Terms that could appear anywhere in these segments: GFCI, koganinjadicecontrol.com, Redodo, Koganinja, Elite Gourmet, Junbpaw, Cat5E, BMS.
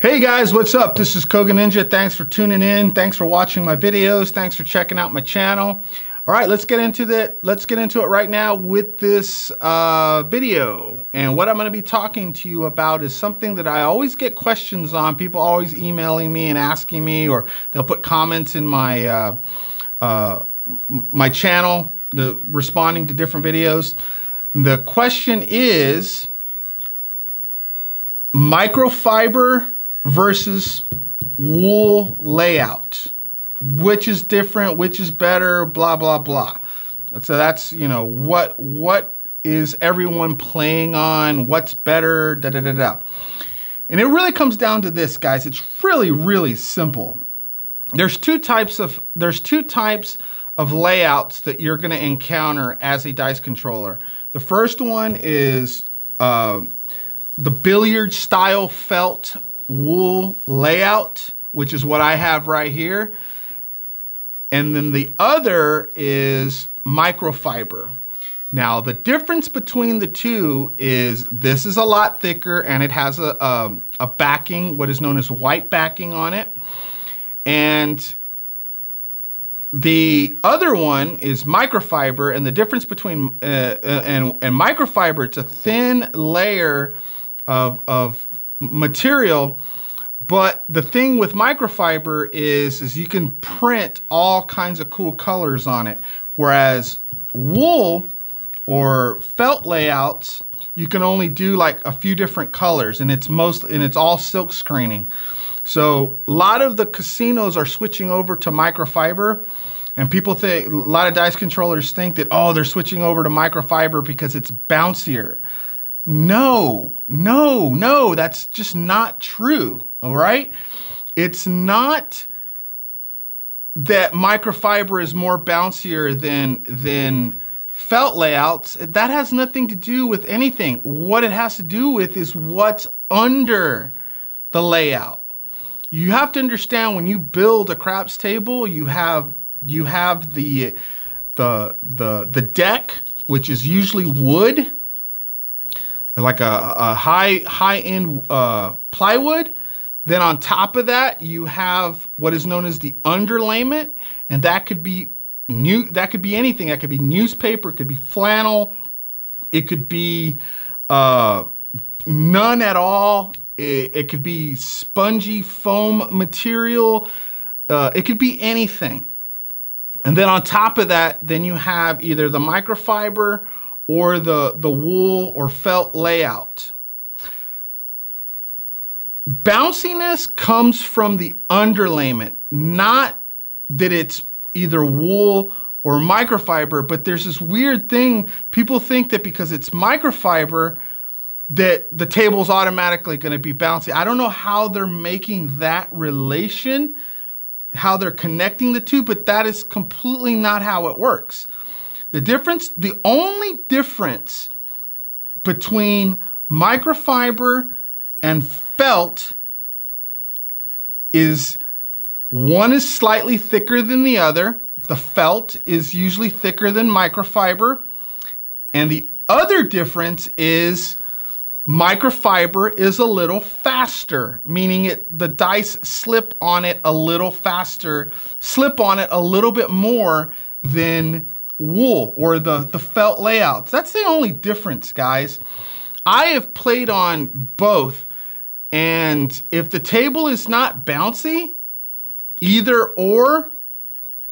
Hey guys, what's up? This is Koganinja. Thanks for tuning in. Thanks for watching my videos. Thanks for checking out my channel. All right, let's get into it right now with this video. And what I'm going to be talking to you about is something that I always get questions on. People always emailing me and asking me, or they'll put comments in my my channel, responding to different videos. The question is microfiber versus wool layout. Which is different, which is better, blah, blah, blah. So that's, you know, what is everyone playing on? What's better, da, da, da, da. And it really comes down to this, guys. It's really, really simple. There's two types of layouts that you're gonna encounter as a dice controller. The first one is the billiard style felt wool layout, which is what I have right here. And then the other is microfiber. Now the difference between the two is this is a lot thicker and it has a backing, what is known as white backing on it. And the other one is microfiber, and the difference between and microfiber, it's a thin layer of material. But the thing with microfiber is you can print all kinds of cool colors on it. Whereas wool or felt layouts, you can only do like a few different colors, and it's all silk screening. So a lot of the casinos are switching over to microfiber, and people think, a lot of dice controllers think that, oh, they're switching over to microfiber because it's bouncier. No, no, no, that's just not true. All right. It's not that microfiber is more bouncier than felt layouts. That has nothing to do with anything. What it has to do with is what's under the layout. You have to understand, when you build a craps table, you have the deck, which is usually wood, like a high-end plywood. Then on top of that, you have what is known as the underlayment, and that could be anything. That could be newspaper, it could be flannel, it could be none at all. It could be spongy foam material. It could be anything. And then on top of that, then you have either the microfiber or the wool or felt layout. Bounciness comes from the underlayment, not that it's either wool or microfiber. But there's this weird thing. People think that because it's microfiber that the table's automatically going to be bouncy. I don't know how they're making that relation, how they're connecting the two, but that is completely not how it works. The only difference between microfiber and felt is one is slightly thicker than the other. The felt is usually thicker than microfiber. And the other difference is microfiber is a little faster, meaning the dice slip on it a little faster, slip on it a little bit more than wool or the felt layouts. That's the only difference, guys. I have played on both, and if the table is not bouncy, either or,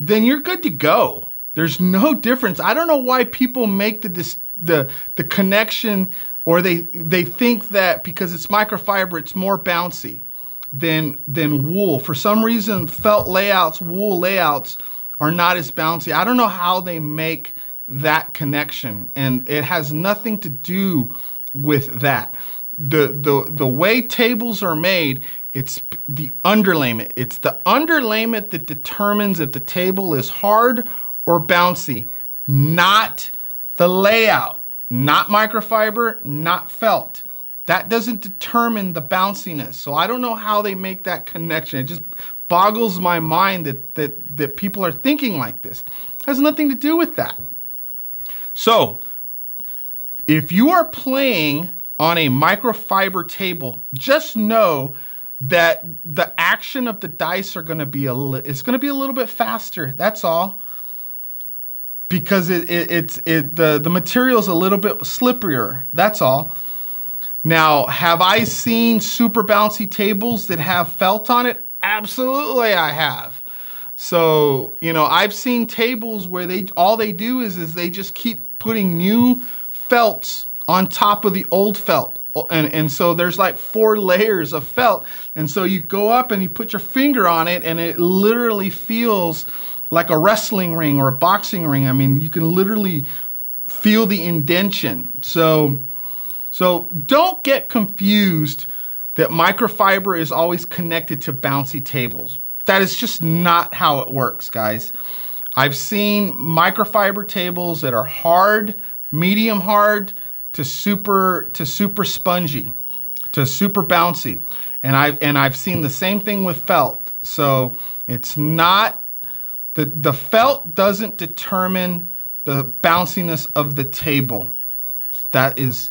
then you're good to go. There's no difference. I don't know why people make the connection, or they think that because it's microfiber, it's more bouncy than wool. For some reason, felt layouts, wool layouts are not as bouncy. I don't know how they make that connection, and it has nothing to do with that. The way tables are made, it's the underlayment. It's the underlayment that determines if the table is hard or bouncy, not the layout, not microfiber, not felt. That doesn't determine the bounciness. So I don't know how they make that connection. It just boggles my mind that people are thinking like this. It has nothing to do with that. So if you are playing on a microfiber table, just know that the action of the dice are going to be a little bit faster. That's all, because the material's a little bit slipperier. That's all. Now, have I seen super bouncy tables that have felt on it? Absolutely, I have. So, you know, I've seen tables where all they do is they just keep putting new felts on top of the old felt. And so there's like 4 layers of felt. And so you go up and you put your finger on it and it literally feels like a wrestling ring or a boxing ring. I mean, you can literally feel the indentation. So don't get confused that microfiber is always connected to bouncy tables. That is just not how it works, guys. I've seen microfiber tables that are hard, medium hard, to super spongy, to super bouncy. And I've seen the same thing with felt. So it's not, the felt doesn't determine the bounciness of the table. That is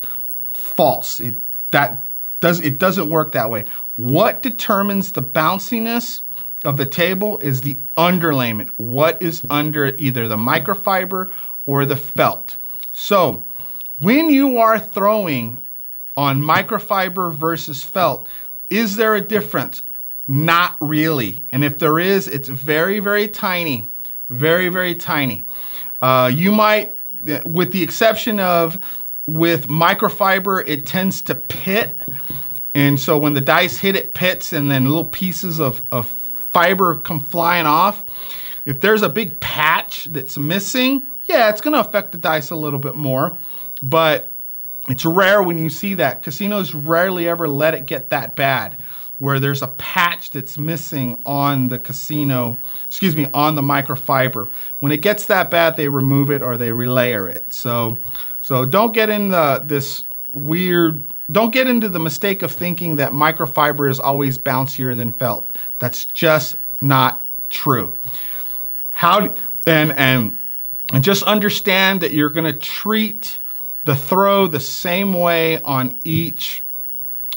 false. It doesn't work that way. What determines the bounciness of the table is the underlayment. What is under either the microfiber or the felt. So when you are throwing on microfiber versus felt, is there a difference? Not really. And if there is, it's very, very tiny, very, very tiny. You might, with the exception of with microfiber, it tends to pit. And so when the dice hit, it pits, and then little pieces of fiber come flying off. If there's a big patch that's missing, yeah, it's gonna affect the dice a little bit more, but it's rare when you see that. Casinos rarely ever let it get that bad where there's a patch that's missing on the casino, excuse me, on the microfiber. When it gets that bad, they remove it or they relayer it. So don't get in don't get into the mistake of thinking that microfiber is always bouncier than felt. That's just not true. And just understand that you're gonna treat the throw the same way on each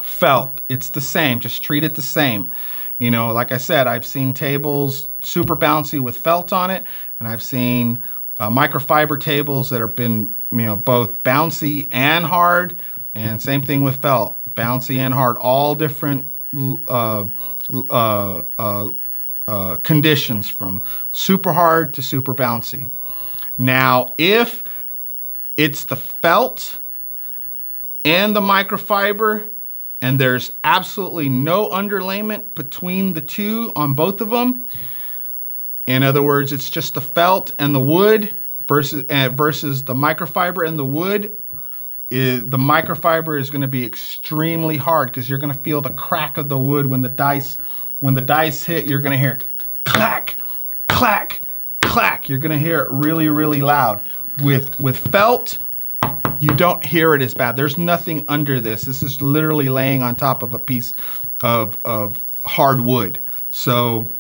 felt. It's the same, just treat it the same. You know, like I said, I've seen tables super bouncy with felt on it, and I've seen microfiber tables that have been, you know, both bouncy and hard, and same thing with felt, bouncy and hard, all different conditions from super hard to super bouncy. Now, if it's the felt and the microfiber and there's absolutely no underlayment between the two on both of them, in other words, it's just the felt and the wood versus the microfiber and the wood, the microfiber is going to be extremely hard because you're going to feel the crack of the wood when the dice hit. You're going to hear clack, clack, clack. You're going to hear it really, really loud. With felt, you don't hear it as bad. There's nothing under this. This is literally laying on top of a piece of hard wood. So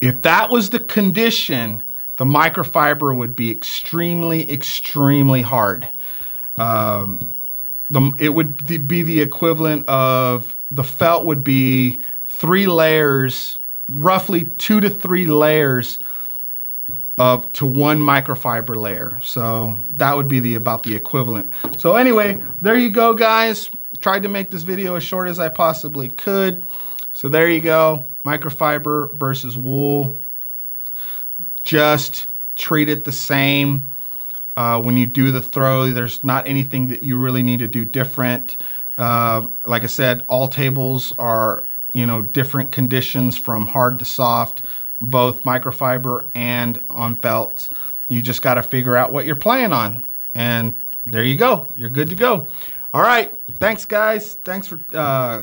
if that was the condition, the microfiber would be extremely, extremely hard. It would be the equivalent of, the felt would be 3 layers, roughly 2 to 3 layers of to 1 microfiber layer. So that would be about the equivalent. So anyway, there you go, guys. Tried to make this video as short as I possibly could. So there you go, microfiber versus wool. Just treat it the same. When you do the throw, there's not anything that you really need to do different. Like I said, all tables are, you know, different conditions from hard to soft, both microfiber and on felt. You just got to figure out what you're playing on. And there you go. You're good to go. All right. Thanks, guys. Thanks for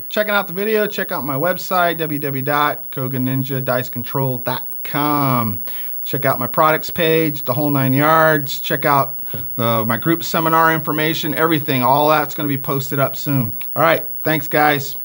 checking out the video. Check out my website, www.koganinjadicecontrol.com. Check out my products page, the whole 9 yards. Check out my group seminar information, everything. All that's going to be posted up soon. All right. Thanks, guys.